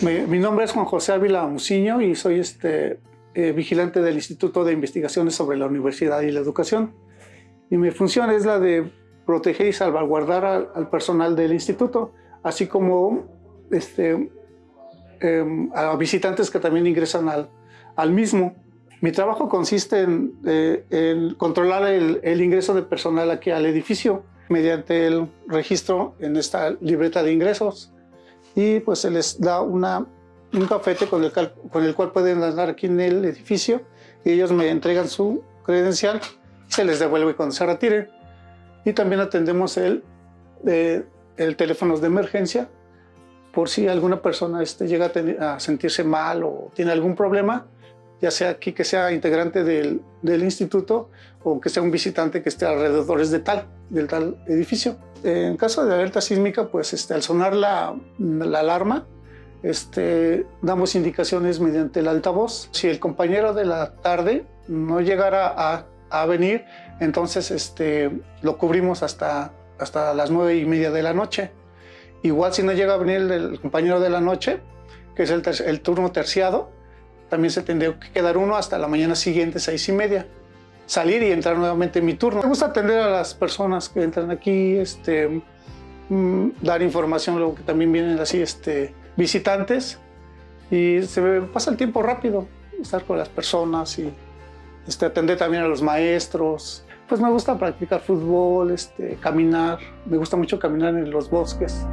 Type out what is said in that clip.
Mi nombre es Juan José Ávila Muciño y soy vigilante del Instituto de Investigaciones sobre la Universidad y la Educación. Y mi función es la de proteger y salvaguardar al personal del instituto, así como a visitantes que también ingresan al mismo. Mi trabajo consiste en controlar el ingreso de personal aquí al edificio mediante el registro en esta libreta de ingresos, y pues se les da un cafete con el cual pueden andar aquí en el edificio, y ellos me entregan su credencial, se les devuelve cuando se retire. Y también atendemos el teléfono de emergencia por si alguna persona llega a sentirse mal o tiene algún problema, ya sea aquí que sea integrante del instituto o que sea un visitante que esté alrededor del tal edificio. En caso de alerta sísmica, pues al sonar la alarma, damos indicaciones mediante el altavoz. Si el compañero de la tarde no llegara a venir, entonces lo cubrimos hasta las 9:30 de la noche. Igual si no llega a venir el compañero de la noche, que es el turno terciado, también se tendría que quedar uno hasta la mañana siguiente, 6:30. Salir y entrar nuevamente en mi turno. Me gusta atender a las personas que entran aquí, dar información, luego que también vienen así visitantes, y se me pasa el tiempo rápido, estar con las personas y atender también a los maestros. Pues me gusta practicar fútbol, caminar, me gusta mucho caminar en los bosques.